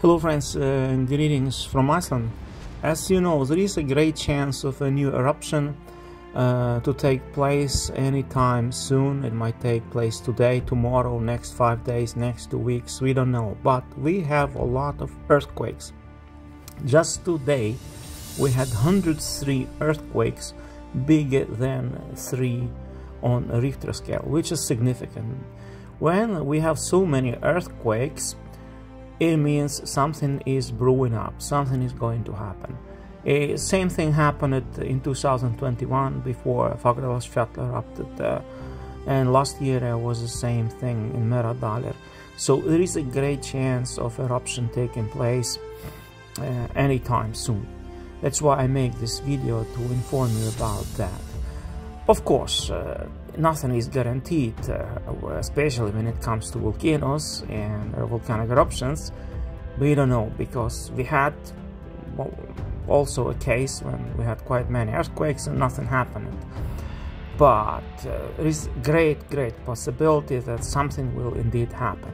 Hello friends, greetings from Iceland. As you know, there is a great chance of a new eruption to take place anytime soon. It might take place today, tomorrow, next 5 days, next 2 weeks, we don't know. But we have a lot of earthquakes. Just today we had 103 earthquakes, bigger than 3 on a Richter scale, which is significant. When we have so many earthquakes, it means something is brewing up, something is going to happen. Same thing happened in 2021 before Fagradalsfjall erupted, and last year there was the same thing in Meradalir. So there is a great chance of eruption taking place anytime soon. That's why I make this video, to inform you about that. Of course, nothing is guaranteed, especially when it comes to volcanoes and volcanic eruptions. We don't know, because we had also a case when we had quite many earthquakes and nothing happened. But there is great possibility that something will indeed happen.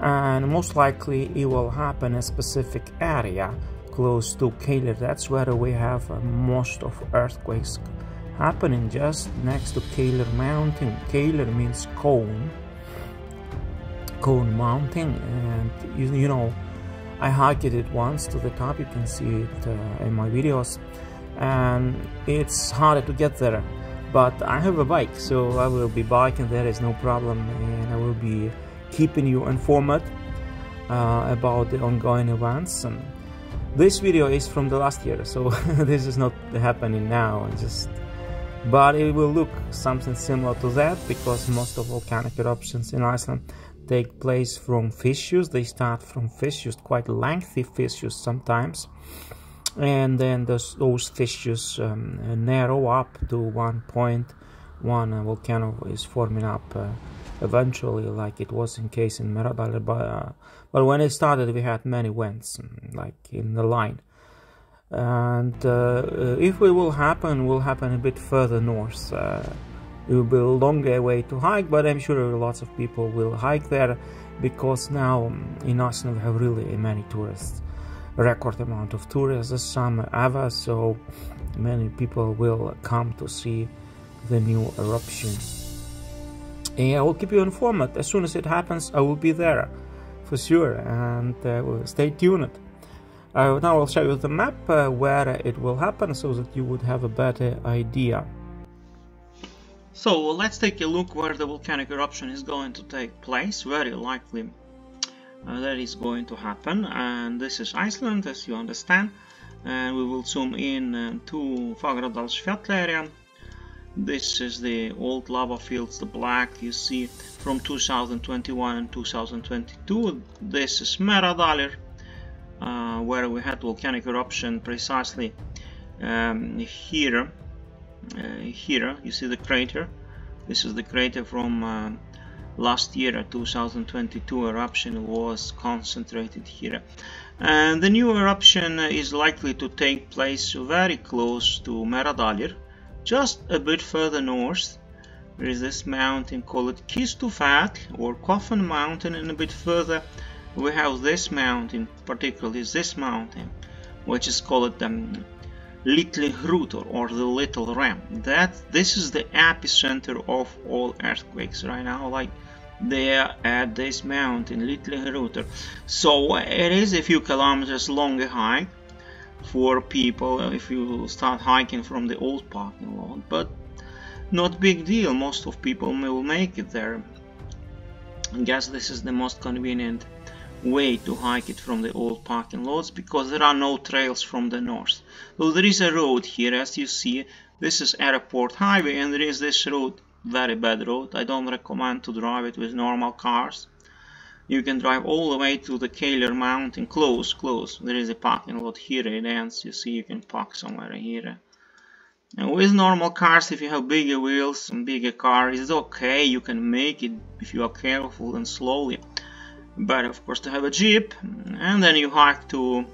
And most likely it will happen in a specific area close to Keilir. That's where we have most of earthquakes happening, just next to Keilir mountain. Keilir means cone mountain, and you know, I hiked it once to the top. You can see it in my videos, and it's harder to get there, but I have a bike, so I will be biking, there is no problem, and I will be keeping you informed about the ongoing events. And this video is from the last year, so this is not happening now, but it will look something similar to that, because most of volcanic eruptions in Iceland take place from fissures. They start from fissures, quite lengthy fissures sometimes, and then those fissures narrow up to one point. One volcano is forming up eventually, like it was in case in Meradalir. But when it started, we had many vents, like in the line. And if it will happen, a bit further north. It will be a longer way to hike, but I'm sure lots of people will hike there, because now in Iceland we have really many tourists, record amount of tourists this summer ever, so many people will come to see the new eruption. And I will keep you informed. As soon as it happens, I will be there for sure, and stay tuned. Now I'll show you the map where it will happen, so that you would have a better idea. So let's take a look where the volcanic eruption is going to take place. Very likely that is going to happen, and this is Iceland, as you understand. And we will zoom in to Fagradalsfjall area. This is the old lava fields, the black you see from 2021 and 2022. This is Meradalir, where we had volcanic eruption precisely here. Here you see the crater. This is the crater from last year. 2022 eruption was concentrated here, and the new eruption is likely to take place very close to Meradalir, just a bit further north. There is this mountain called Kistufell, or Coffin Mountain, and a bit further we have this mountain, particularly this mountain, which is called Litli-Hrútur, or the Little Ram. This is the epicenter of all earthquakes right now, like they are at this mountain, Litli-Hrútur. So it is a few kilometers longer hike for people if you start hiking from the old parking lot, but not big deal. Most of people will make it there. I guess this is the most convenient way to hike it from the old parking lots, because there are no trails from the north. So there is a road here, as you see. This is airport highway, and there is this road, very bad road. I don't recommend to drive it with normal cars. You can drive all the way to the Keilir mountain, close. There is a parking lot here, it ends, you see, you can park somewhere here. And with normal cars, if you have bigger wheels and bigger car, it's okay, you can make it if you are careful and slowly. But of course, to have a jeep, and then you hike to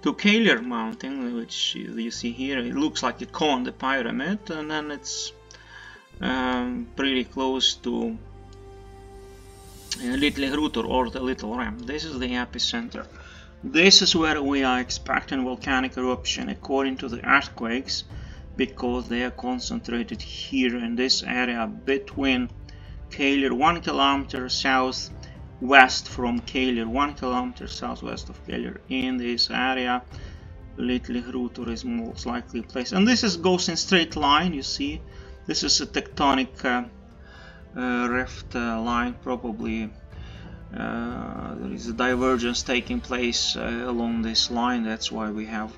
Keilir mountain, which you see here. It looks like a cone, the pyramid, and then it's pretty close to Litli-Hrútur, or the Little Ram. This is the epicenter. This is where we are expecting volcanic eruption according to the earthquakes, because they are concentrated here in this area between Keilir 1 km southwest from Keilir, 1 km southwest of Keilir. In this area, Litli-Hrútur is most likely a place. And this is goes in straight line, you see. This is a tectonic rift line, probably. There is a divergence taking place along this line. That's why we have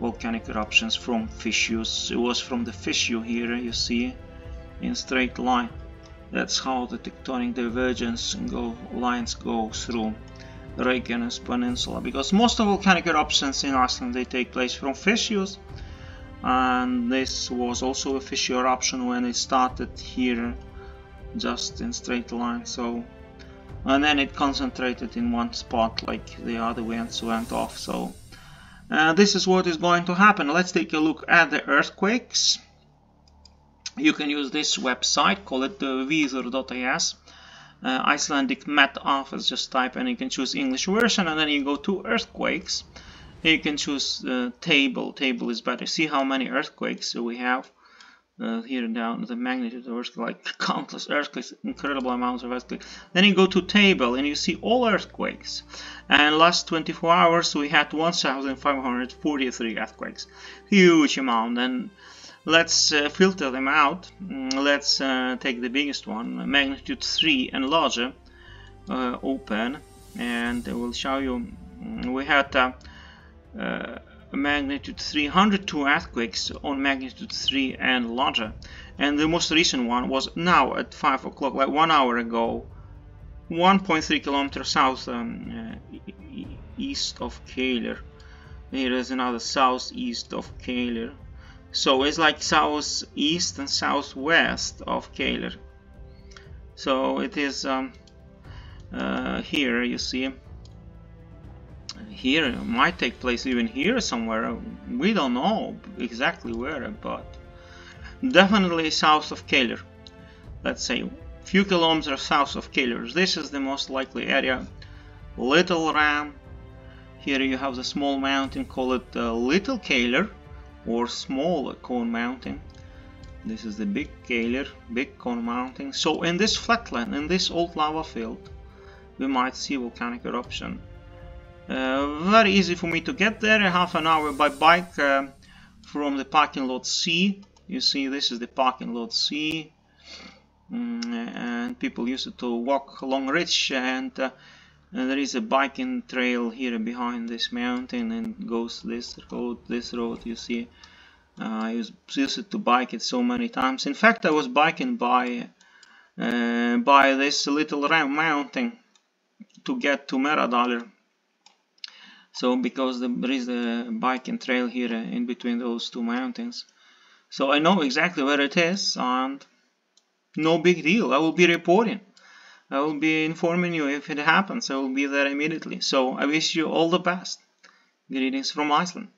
volcanic eruptions from fissures. It was from the fissure here, you see, in straight line. That's how the tectonic divergence lines go through Reykjanes Peninsula, because most of volcanic eruptions in Iceland, they take place from fissures, and this was also a fissure eruption when it started here, just in straight line. So, and then it concentrated in one spot, like the other ones went off. So this is what is going to happen. Let's take a look at the earthquakes. You can use this website, call it vis.is, Icelandic Met Office, just type, and you can choose English version, and then you go to earthquakes. You can choose table. Table is better. See how many earthquakes we have here down, the magnitude of earthquake, like countless earthquakes, incredible amounts of earthquakes. Then you go to table and you see all earthquakes. And last 24 hours we had 1,543 earthquakes, huge amount. And let's filter them out. Let's take the biggest one, magnitude 3 and larger, open, and I will show you. We had magnitude 302 earthquakes on magnitude 3 and larger, and the most recent one was now at 5 o'clock, like 1 hour ago, 1.3 km south east of Keilir. Here is another southeast of Keilir. So it's like southeast and southwest of Keilir. So it is here, you see. Here it might take place even here somewhere. We don't know exactly where, but definitely south of Keilir. Let's say few kilometers south of Keilir. This is the most likely area. Little Ram. Here you have the small mountain, call it Little Keilir, or small cone mountain. This is the big Keilir, big cone mountain. So in this flatland, in this old lava field, we might see volcanic eruption. Very easy for me to get there, half an hour by bike from the parking lot C. You see, this is the parking lot C, and people used to walk along ridge, and there is a biking trail here behind this mountain, and goes this road, you see. I used to bike it so many times. In fact, I was biking by this Little Ram mountain to get to Meradalir. So because there is a biking trail here in between those two mountains. So I know exactly where it is, and no big deal. I will be reporting. I will be informing you if it happens. I will be there immediately. So I wish you all the best. Greetings from Iceland.